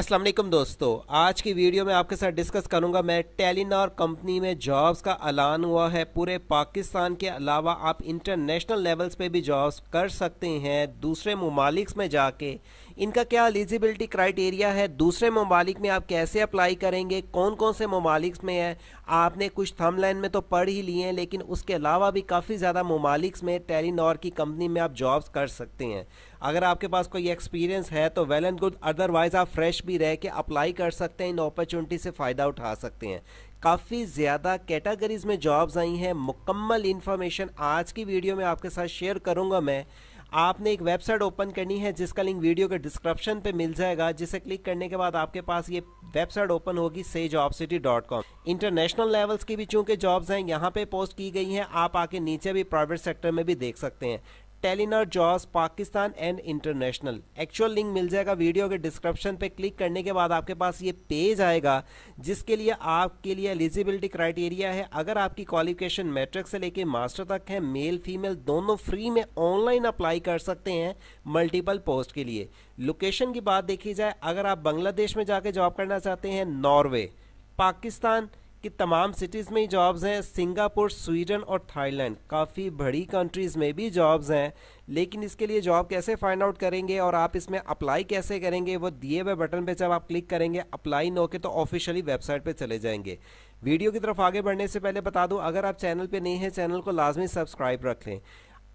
अस्सलाम वालेकुम दोस्तों, आज की वीडियो में आपके साथ डिस्कस करूंगा मैं टेलीनॉर कंपनी में जॉब्स का ऐलान हुआ है। पूरे पाकिस्तान के अलावा आप इंटरनेशनल लेवल्स पे भी जॉब्स कर सकते हैं दूसरे ममालिक में जाके। इनका क्या एलिजिबिलिटी क्राइटेरिया है, दूसरे ममालिक में आप कैसे अप्लाई करेंगे, कौन कौन से ममालिक में है, आपने कुछ थंबनेल में तो पढ़ ही लिए हैं, लेकिन उसके अलावा भी काफ़ी ज़्यादा ममालिक में टेलीनॉर की कंपनी में आप जॉब्स कर सकते हैं। अगर आपके पास कोई एक्सपीरियंस है तो वेल एंड गुड, अदरवाइज़ आप फ्रेश भी रह के अप्लाई कर सकते हैं, इन अपॉर्चुनिटी से फ़ायदा उठा सकते हैं। काफ़ी ज़्यादा कैटेगरीज में जॉब्स आई हैं। मुकम्मल इन्फॉर्मेशन आज की वीडियो में आपके साथ शेयर करूंगा मैं। आपने एक वेबसाइट ओपन करनी है जिसका लिंक वीडियो के डिस्क्रिप्शन पे मिल जाएगा, जिसे क्लिक करने के बाद आपके पास ये वेबसाइट ओपन होगी sayjobcity.com। इंटरनेशनल लेवल्स की भी चूँकि जॉब्स हैं यहाँ पर पोस्ट की गई हैं, आप आके नीचे भी प्राइवेट सेक्टर में भी देख सकते हैं। Telenor jobs Pakistan and international, actual link मिल जाएगा वीडियो के डिस्क्रिप्शन पे। क्लिक करने के बाद आपके पास ये पेज आएगा जिसके लिए आपके लिए एलिजिबिलिटी क्राइटेरिया है। अगर आपकी क्वालिफिकेशन मैट्रिक से लेके मास्टर तक है, मेल फीमेल दोनों फ्री में ऑनलाइन अप्लाई कर सकते हैं मल्टीपल पोस्ट के लिए। लोकेशन की बात देखी जाए, अगर आप बांग्लादेश में जाके जॉब करना चाहते हैं, नॉर्वे, पाकिस्तान कि तमाम सिटीज़ में ही जॉब्स हैं, सिंगापुर, स्वीडन और थाईलैंड, काफ़ी बड़ी कंट्रीज़ में भी जॉब्स हैं। लेकिन इसके लिए जॉब कैसे फाइंड आउट करेंगे और आप इसमें अप्लाई कैसे करेंगे, वो दिए हुए बटन पे जब आप क्लिक करेंगे अप्लाई नो के तो ऑफिशियली वेबसाइट पे चले जाएंगे। वीडियो की तरफ आगे बढ़ने से पहले बता दूँ, अगर आप चैनल पर नहीं हैं चैनल को लाजमी सब्सक्राइब रख लें।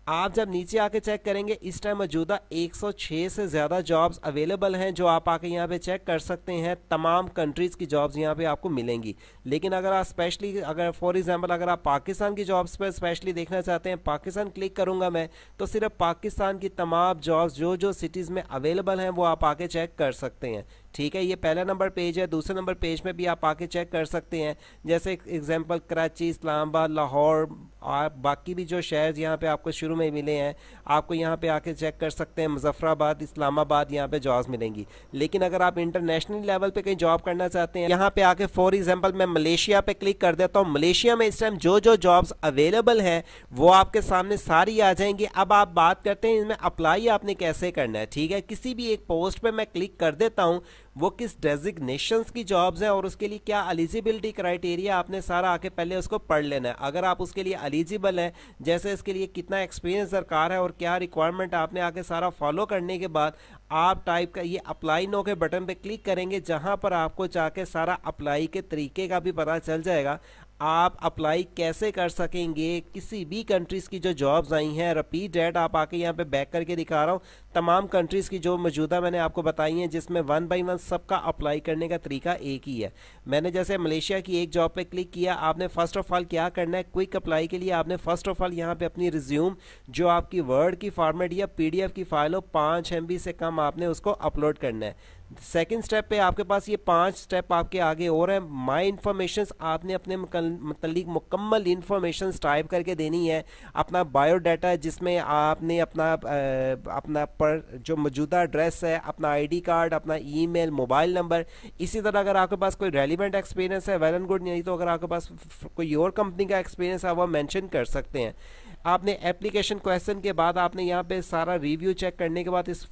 आप जब नीचे आके चेक करेंगे इस टाइम मौजूदा 106 से ज़्यादा जॉब्स अवेलेबल हैं जो आप आके यहाँ पे चेक कर सकते हैं। तमाम कंट्रीज़ की जॉब्स यहाँ पे आपको मिलेंगी। लेकिन अगर आप स्पेशली अगर फॉर एग्जांपल अगर आप पाकिस्तान की जॉब्स पर स्पेशली देखना चाहते हैं, पाकिस्तान क्लिक करूँगा मैं तो सिर्फ पाकिस्तान की तमाम जॉब्स जो जो सिटीज़ में अवेलेबल हैं वो आप आके चेक कर सकते हैं। ठीक है, ये पहला नंबर पेज है। दूसरे नंबर पेज में भी आप आके चेक कर सकते हैं, जैसे एग्जांपल कराची, इस्लामाबाद, लाहौर और बाकी भी जो शहर यहाँ पे आपको शुरू में मिले हैं आपको यहाँ पे आके चेक कर सकते हैं। मुजफ्फराबाद, इस्लामाबाद यहाँ पे जॉब्स मिलेंगी। लेकिन अगर आप इंटरनेशनल लेवल पे कहीं जॉब करना चाहते हैं, यहाँ पे आके फॉर एग्जांपल मैं मलेशिया पे क्लिक कर देता हूँ। मलेशिया में इस टाइम जो जो जॉब्स अवेलेबल हैं वो आपके सामने सारी आ जाएंगी। अब आप बात करते हैं इनमें अप्लाई आपने कैसे करना है। ठीक है, किसी भी एक पोस्ट पर मैं क्लिक कर देता हूँ, वो किस डेजिग्नेशंस की जॉब्स हैं और उसके लिए क्या एलिजिबिलिटी क्राइटेरिया, आपने सारा आके पहले उसको पढ़ लेना है। अगर आप उसके लिए एलिजिबल हैं, जैसे इसके लिए कितना एक्सपीरियंस दरकार है और क्या रिक्वायरमेंट, आपने आके सारा फॉलो करने के बाद आप टाइप का ये अप्लाई नो के बटन पे क्लिक करेंगे, जहां पर आपको जाके सारा अप्लाई के तरीके का भी पता चल जाएगा। आप अप्लाई कैसे कर सकेंगे किसी भी कंट्रीज़ की जो जॉब्स आई हैं। रिपीट डेट आप आके यहाँ पे बैक करके दिखा रहा हूँ, तमाम कंट्रीज़ की जो मौजूदा मैंने आपको बताई हैं, जिसमें 1 बाई 1 सबका अप्लाई करने का तरीका एक ही है। मैंने जैसे मलेशिया की एक जॉब पे क्लिक किया, आपने फ़र्स्ट ऑफ ऑल क्या करना है, क्विक अप्लाई के लिए आपने फ़र्स्ट ऑफ ऑल यहाँ पर अपनी रिज्यूम जो आपकी वर्ड की फॉर्मेट या PDF की फाइल हो 5 MB से कम, आपने उसको अपलोड करना है। सेकेंड स्टेप पे आपके पास ये 5 स्टेप आपके आगे और हैं। माई इन्फॉर्मेशंस आपने अपने मतलब मुकम्मल इन्फॉर्मेशंस टाइप करके देनी है। अपना बायोडाटा जिसमें आपने अपना पर जो मौजूदा एड्रेस है, अपना आईडी कार्ड, अपना ईमेल, मोबाइल नंबर। इसी तरह अगर आपके पास कोई रेलिवेंट एक्सपीरियंस है वेल एंड गुड, नहीं तो अगर आपके पास कोई और कंपनी का एक्सपीरियंस है वो मैंशन कर सकते हैं। आपने एप्लीकेशन क्वेश्चन के बाद आपने यहाँ पे सारा रिव्यू चेक करने के बाद इस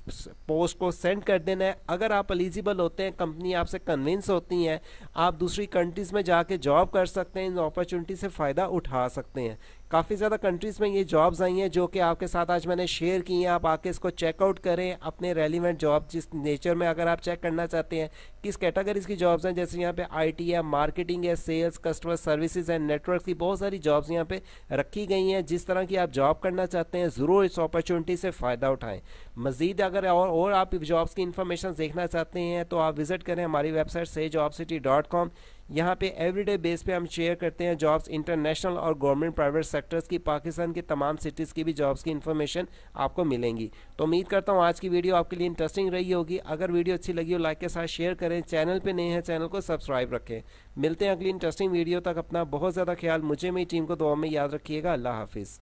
पोस्ट को सेंड कर देना है। अगर आप एलिजिबल होते हैं, कंपनी आपसे कन्विंस होती हैं, आप दूसरी कंट्रीज़ में जाके जॉब कर सकते हैं, इन अपॉर्चुनिटी से फ़ायदा उठा सकते हैं। काफ़ी ज़्यादा कंट्रीज़ में ये जॉब्स आई हैं जो कि आपके साथ आज मैंने शेयर की हैं। आप आके इसको चेकआउट करें, अपने रेलिवेंट जॉब जिस नेचर में अगर आप चेक करना चाहते हैं किस कैटेगरीज की जॉब्स हैं, जैसे यहाँ पे IT है, मार्केटिंग है, sales, customer services and network की बहुत सारी जॉब्स यहाँ पे रखी गई हैं। जिस तरह की आप जॉब करना चाहते हैं ज़रूर इस अपॉर्चुनिटी से फ़ायदा उठाएँ। मज़ीद अगर और आप जॉब्स की इन्फॉर्मेशन देखना चाहते हैं तो आप विज़िट करें हमारी वेबसाइट sayjobcity.com। यहाँ पे एवरीडे बेस पे हम शेयर करते हैं जॉब्स इंटरनेशनल और गवर्नमेंट प्राइवेट सेक्टर्स की। पाकिस्तान के तमाम सिटीज़ की भी जॉब्स की इन्फॉर्मेशन आपको मिलेंगी। तो उम्मीद करता हूँ आज की वीडियो आपके लिए इंटरेस्टिंग रही होगी। अगर वीडियो अच्छी लगी हो लाइक के साथ शेयर करें, चैनल पे नए हैं चैनल को सब्सक्राइब रखें। मिलते हैं अगली इंटरेस्टिंग वीडियो तक। अपना बहुत ज़्यादा ख्याल, मुझे मेरी टीम को दुआ में याद रखिएगा। अल्लाह हाफिज़।